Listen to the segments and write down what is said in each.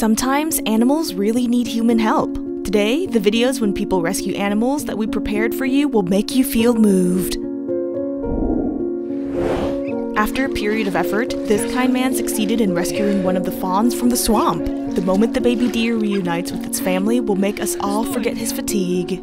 Sometimes animals really need human help. Today, the videos when people rescue animals that we prepared for you will make you feel moved. After a period of effort, this kind man succeeded in rescuing one of the fawns from the swamp. The moment the baby deer reunites with its family will make us all forget his fatigue.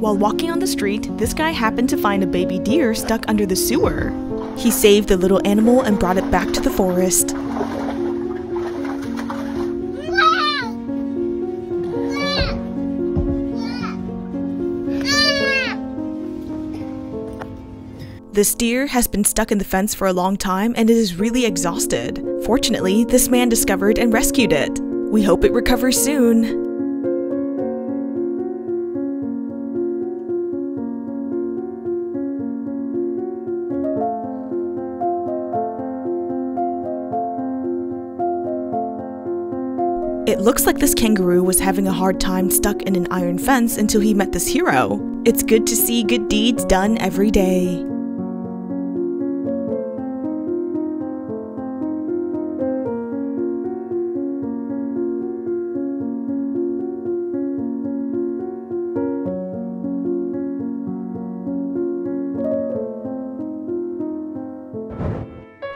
While walking on the street, this guy happened to find a baby deer stuck under the sewer. He saved the little animal and brought it back to the forest. This deer has been stuck in the fence for a long time and it is really exhausted. Fortunately, this man discovered and rescued it. We hope it recovers soon. It looks like this kangaroo was having a hard time stuck in an iron fence until he met this hero. It's good to see good deeds done every day.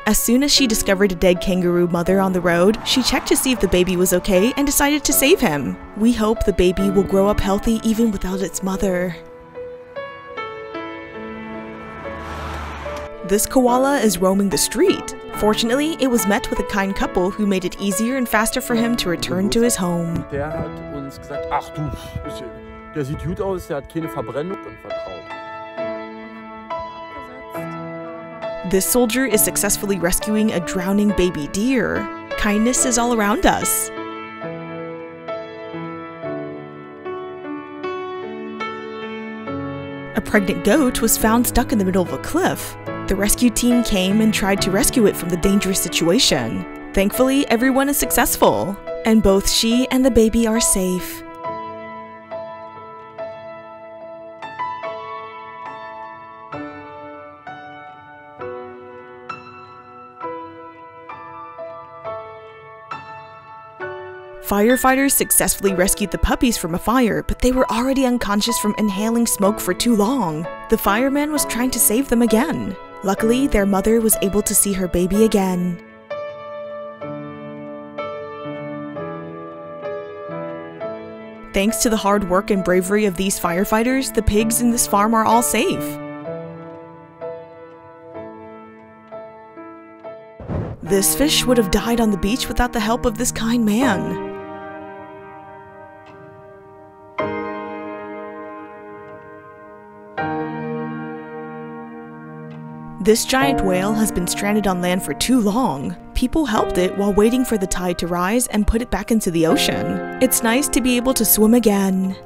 As soon as she discovered a dead kangaroo mother on the road, she checked to see if the baby was okay and decided to save him. We hope the baby will grow up healthy even without its mother. This koala is roaming the street. Fortunately, it was met with a kind couple who made it easier and faster for him to return to his home. This soldier is successfully rescuing a drowning baby deer. Kindness is all around us. A pregnant goat was found stuck in the middle of a cliff. The rescue team came and tried to rescue it from the dangerous situation. Thankfully, everyone is successful, and both she and the baby are safe. Firefighters successfully rescued the puppies from a fire, but they were already unconscious from inhaling smoke for too long. The fireman was trying to save them again. Luckily, their mother was able to see her baby again. Thanks to the hard work and bravery of these firefighters, the pigs in this farm are all safe. This fish would have died on the beach without the help of this kind man. This giant whale has been stranded on land for too long. People helped it while waiting for the tide to rise and put it back into the ocean. It's nice to be able to swim again.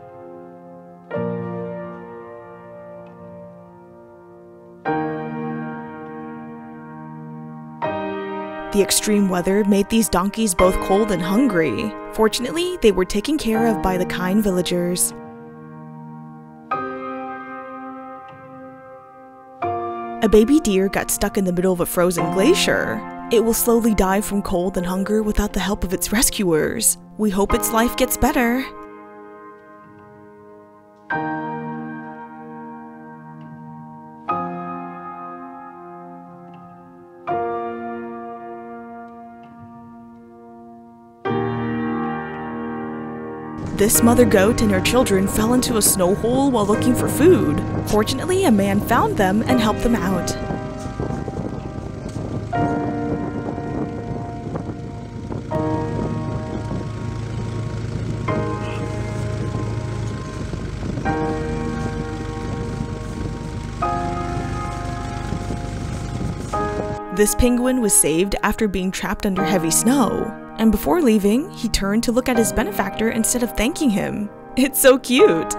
The extreme weather made these donkeys both cold and hungry. Fortunately, they were taken care of by the kind villagers. A baby deer got stuck in the middle of a frozen glacier. It will slowly die from cold and hunger without the help of its rescuers. We hope its life gets better. This mother goat and her children fell into a snow hole while looking for food. Fortunately, a man found them and helped them out. This penguin was saved after being trapped under heavy snow. And before leaving, he turned to look at his benefactor instead of thanking him. It's so cute!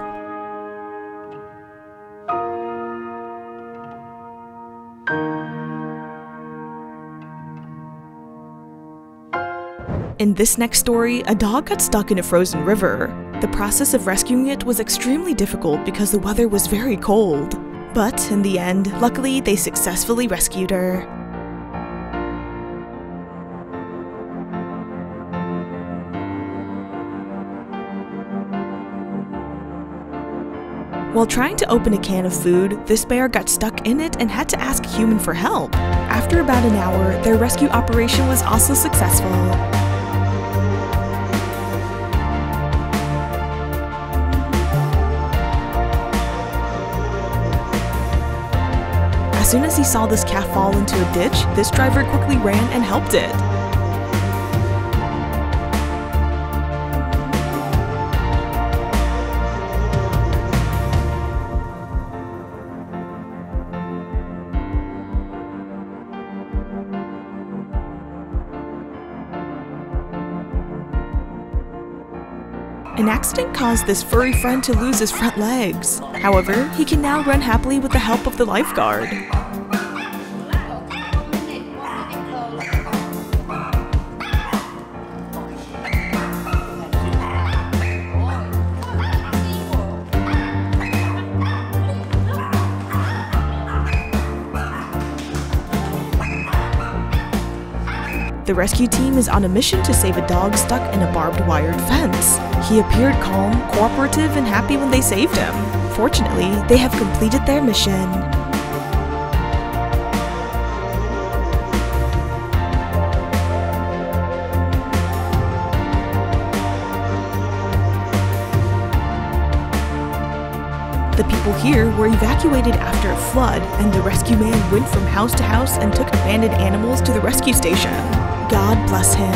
In this next story, a dog got stuck in a frozen river. The process of rescuing it was extremely difficult because the weather was very cold. But in the end, luckily, they successfully rescued her. While trying to open a can of food, this bear got stuck in it and had to ask a human for help. After about an hour, their rescue operation was also successful. As soon as he saw this calf fall into a ditch, this driver quickly ran and helped it. An accident caused this furry friend to lose his front legs. However, he can now run happily with the help of the lifeguard. The rescue team is on a mission to save a dog stuck in a barbed wired fence. He appeared calm, cooperative, and happy when they saved him. Fortunately, they have completed their mission. The people here were evacuated after a flood, and the rescue man went from house to house and took abandoned animals to the rescue station. God bless him.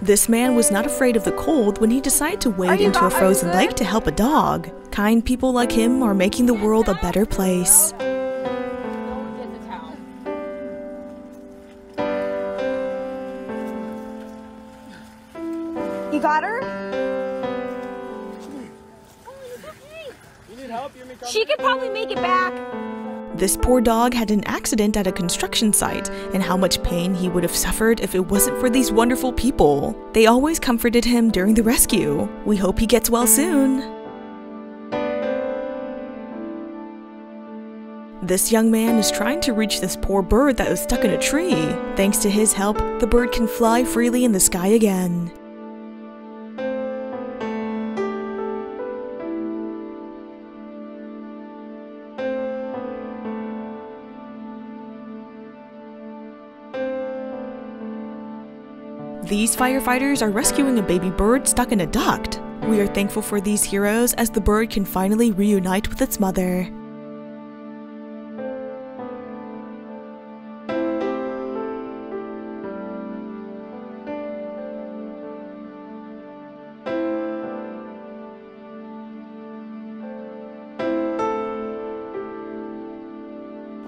This man was not afraid of the cold when he decided to wade into a frozen lake to help a dog. Kind people like him are making the world a better place. You got her? She could probably make it back. This poor dog had an accident at a construction site, and how much pain he would have suffered if it wasn't for these wonderful people. They always comforted him during the rescue. We hope he gets well soon. This young man is trying to reach this poor bird that was stuck in a tree. Thanks to his help, the bird can fly freely in the sky again. These firefighters are rescuing a baby bird stuck in a duct. We are thankful for these heroes as the bird can finally reunite with its mother.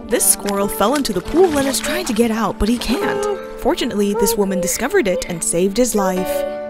This squirrel fell into the pool and is trying to get out, but he can't. Fortunately, this woman discovered it and saved his life.